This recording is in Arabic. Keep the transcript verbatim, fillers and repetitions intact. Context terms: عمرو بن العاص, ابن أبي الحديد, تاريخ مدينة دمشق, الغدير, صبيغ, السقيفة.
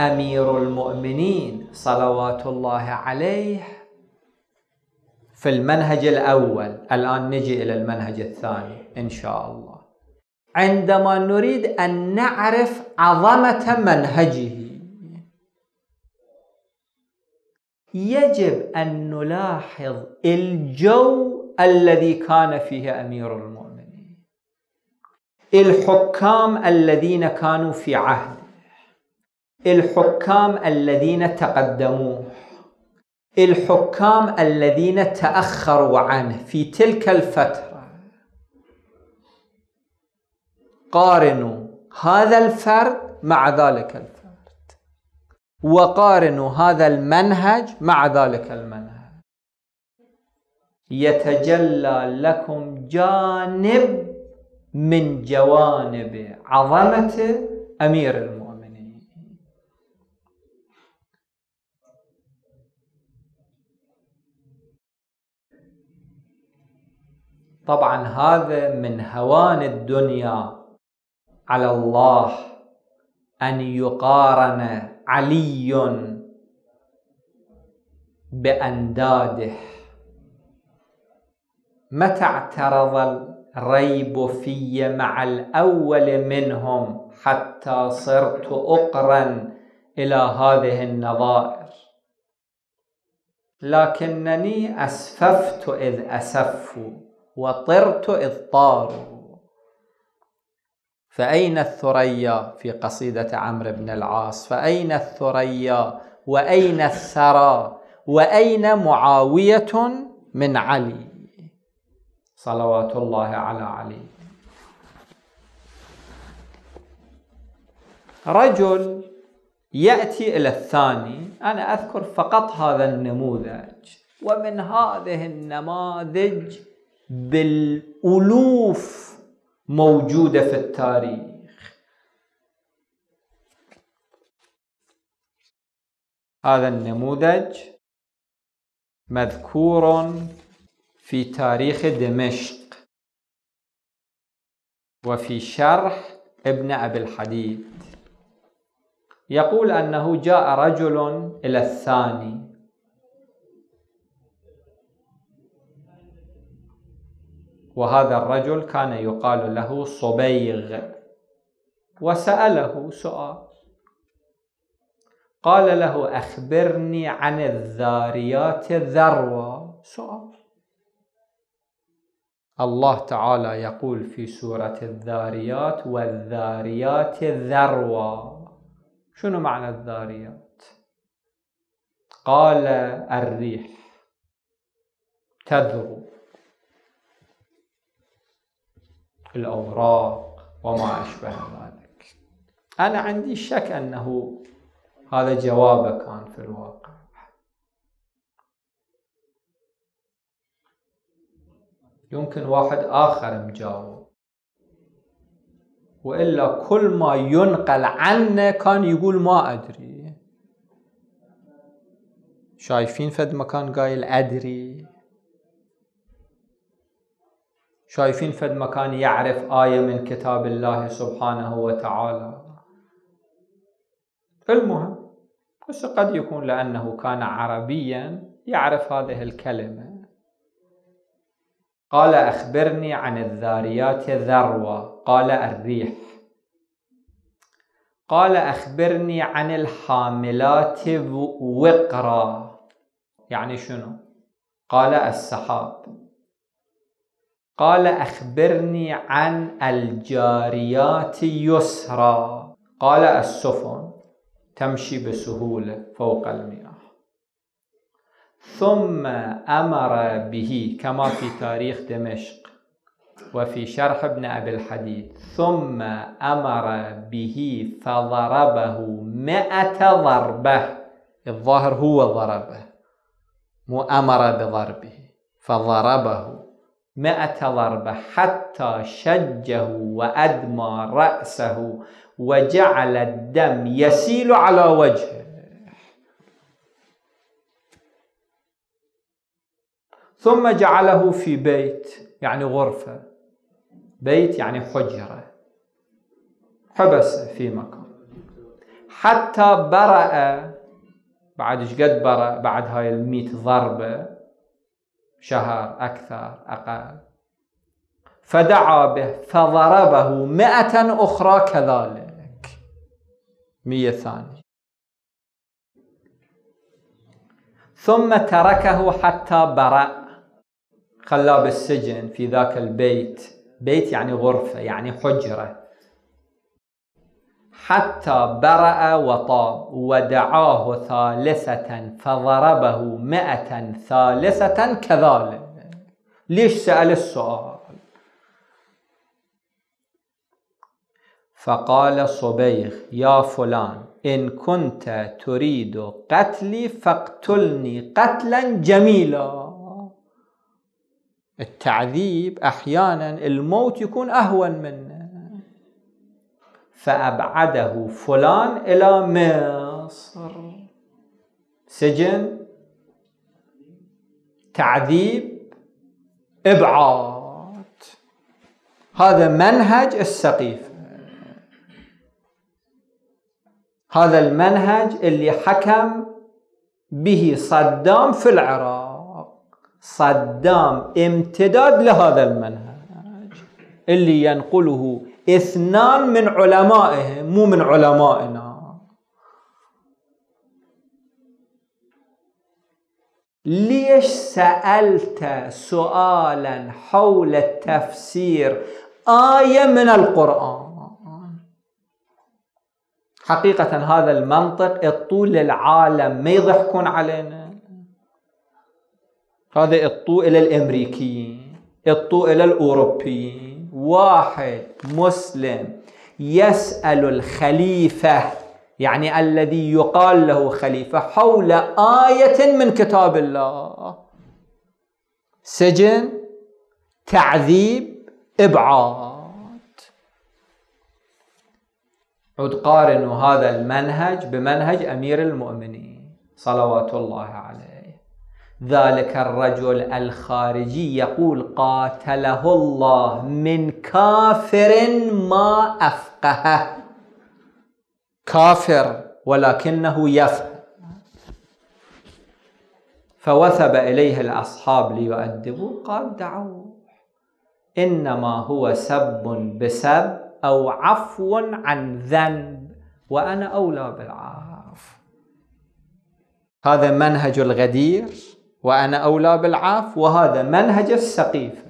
أمير المؤمنين صلوات الله عليه في المنهج الأول. الآن نجي إلى المنهج الثاني إن شاء الله، عندما نريد أن نعرف عظمة منهجه يجب أن نلاحظ الجو الذي كان فيه أمير المؤمنين، الحكام الذين كانوا في عهده، الحكام الذين تقدموه، الحكام الذين تأخروا عنه في تلك الفترة. قارنوا هذا الفرد مع ذلك الفرد، وقارنوا هذا المنهج مع ذلك المنهج، يتجلى لكم جانب من جوانب عظمة أمير المؤمنين. طبعا هذا من هوان الدنيا على الله أن يقارن علي بأنداده. متى اعترض الريب في مع الأول منهم حتى صرت أقرن إلى هذه النظائر، لكنني أسففت إذ أسفوا وطرت إذ طاروا. فأين الثريا في قصيدة عمرو بن العاص؟ فأين الثريا وأين الثرى وأين معاوية من علي صلوات الله على علي؟ رجل يأتي إلى الثاني. أنا أذكر فقط هذا النموذج، ومن هذه النماذج بالألوف موجودة في التاريخ. هذا النموذج مذكور في تاريخ دمشق وفي شرح ابن أبي الحديد. يقول أنه جاء رجل إلى الثاني وهذا الرجل كان يقال له صبيغ، وسأله سؤال. قال له أخبرني عن الذاريات ذروة. سؤال. الله تعالى يقول في سورة الذاريات والذاريات ذروة. شنو معنى الذاريات؟ قال الريح تذرو الأوراق وما أشبه ذلك. أنا عندي شك أنه هذا جوابه كان في الواقع. يمكن واحد آخر مجاوب، وإلا كل ما ينقل عنه كان يقول ما أدري. شايفين فد مكان قايل أدري، شايفين فد مكان يعرف آية من كتاب الله سبحانه وتعالى. المهم بس قد يكون لأنه كان عربيا يعرف هذه الكلمة. قال أخبرني عن الذاريات ذروة. قال الريح. قال أخبرني عن الحاملات وقرا. يعني شنو؟ قال السحاب. قال أخبرني عن الجاريات يسرا. قال السفن تمشي بسهولة فوق المياه. ثم أمر به كما في تاريخ دمشق وفي شرح ابن أبي الحديد. ثم أمر به فضربه مئة ضربة. الظاهر هو ضربه، مو أمر بضربه، فضربه مئة ضربة حتى شجه وأدمى رأسه وجعل الدم يسيل على وجهه. ثم جعله في بيت، يعني غرفة، بيت يعني حجرة، حبسه في مكان حتى برأ. بعد ايش قد برأ؟ بعد هاي المئة ضربة، شهر، أكثر، أقل. فدعا به فضربه مئة أخرى كذلك، مئة ثانية، ثم تركه حتى برأ. خلاه بالسجن في ذاك البيت، بيت يعني غرفة يعني حجرة، حتى برأ وطاب. ودعاه ثالثة فضربه مئة ثالثة كذلك. ليش سأل السؤال؟ فقال صبيغ: يا فلان، إن كنت تريد قتلي فاقتلني قتلا جميلا. التعذيب أحيانا الموت يكون أهون منه. فأبعده فلان إلى مصر، سجن، تعذيب، إبعاد. هذا منهج السقيفة، هذا المنهج اللي حكم به صدام في العراق. صدام امتداد لهذا المنهج اللي ينقله اثنان من علمائهم، مو من علمائنا. ليش سألت سؤالا حول تفسير آية من القرآن؟ حقيقة هذا المنطق اطوه للعالم، ما يضحكون علينا. هذا اطوه إلى الأمريكيين، اطوه إلى الأوروبيين. واحد مسلم يسأل الخليفة، يعني الذي يقال له خليفة، حول آية من كتاب الله، سجن، تعذيب، إبعاد. عد قارنوا هذا المنهج بمنهج أمير المؤمنين صلوات الله عليه. ذلك الرجل الخارجي يقول: قاتله الله من كافر ما أفقهه. كافر ولكنه يفهم. فوثب إليه الأصحاب ليؤدبوه، قال: دعوه، إنما هو سب بسب أو عفو عن ذنب، وأنا أولى بالعفو. هذا منهج الغدير، وأنا أولى بالعفو، وهذا منهج السقيفة.